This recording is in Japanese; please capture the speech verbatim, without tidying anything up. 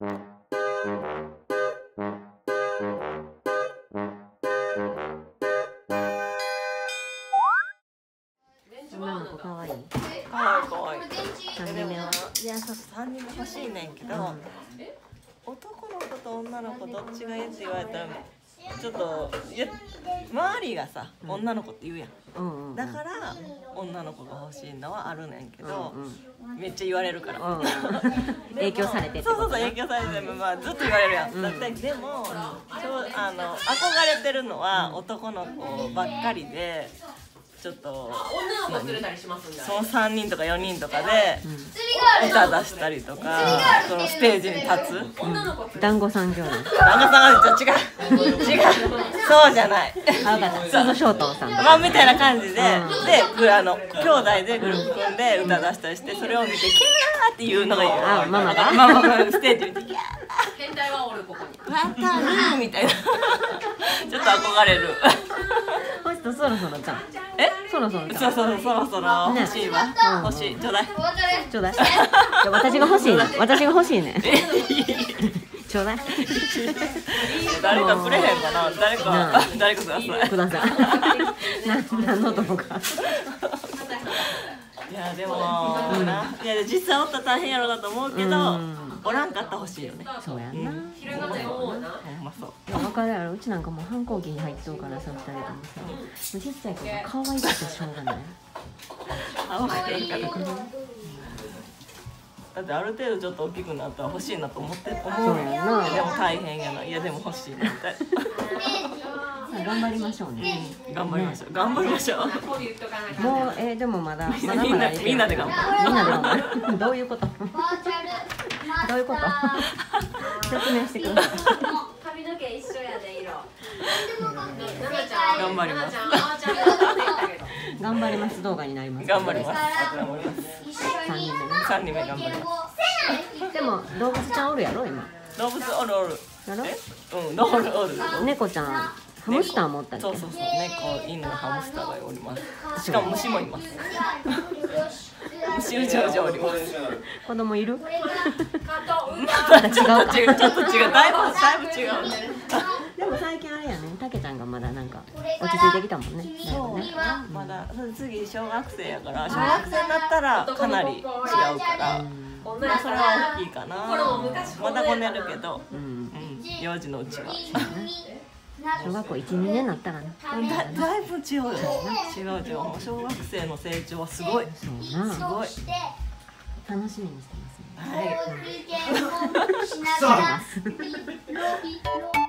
さんにん欲しいねんけど、男の子と女の子どっちがええって言われたらちょっと周りがさ女の子って言うやん。だから女の子が欲しいのはあるねんけど、めっちゃ言われるから、影響されて、そうそうそう影響されて、まあずっと言われるやん。だってでもあの憧れてるのは男の子ばっかりで。ちょっと女の子連れたりしますんで、そうさんにんとかよにんとかで歌出したりとか、そのステージに立つ団子さん行列、団子さんは違う違う、そうじゃない、鈴翔太さんまあみたいな感じで、であの兄弟でグループ組んで歌出したりして、それを見てキャーっていうのがいいよ。ママがママがステージ見てキャー、変態はおるここにまたなみたいな、ちょっと憧れる。ホストそろそろじゃん。え、そろそろ。そうそうそろそろ欲しいわ。欲しい。ちょうだい。ちょうだい。私が欲しいね。私が欲しいね。ちょうだい。誰かくれへんかな。誰か誰かください。ください。何のどうか。いやでもいや実際おったら大変やろうなと思うけど。おらんかった欲しいよね。そうやんな。昼間でもうな。ほんまそう。わかるやろ。うちなんかもう反抗期に入っとうからさ、二人ともさ、ちっちゃい子が可愛いってしょうがない。可愛い。だってある程度ちょっと大きくなったら欲しいなと思って思う。そうやな。でも大変やな。いやでも欲しいなみたいな。頑張りましょうね。頑張りましょう。頑張りましょう。もうえでもまだまだまだみんなで頑張る。みんなで頑張る。どういうこと？どういうこと？説明してください。髪の毛一緒やで色。頑張ります。頑張ります動画になります。頑張ります。三人目頑張ります。でも動物ちゃんおるやろ今。動物おるおる。やろ？うんおるおる。猫ちゃんハムスター持ったり。そうそうそう。猫犬のハムスターがおります。しかも虫もいます。虫うちうちおります。子供いる？ちょっと違う、ちょっと違う、だいぶだいぶ違う。でも最近あれやね、たけちゃんがまだなんか落ち着いてきたもんね。そうね。まだ次小学生やから、小学生になったらかなり違うから、それは大きいかな。まだこねるけど、幼児のうちは。小学校いち、にねんになったらね。だいぶ違うよ。違う違う。小学生の成長はすごい。すごい。楽しみにしてますね。はい。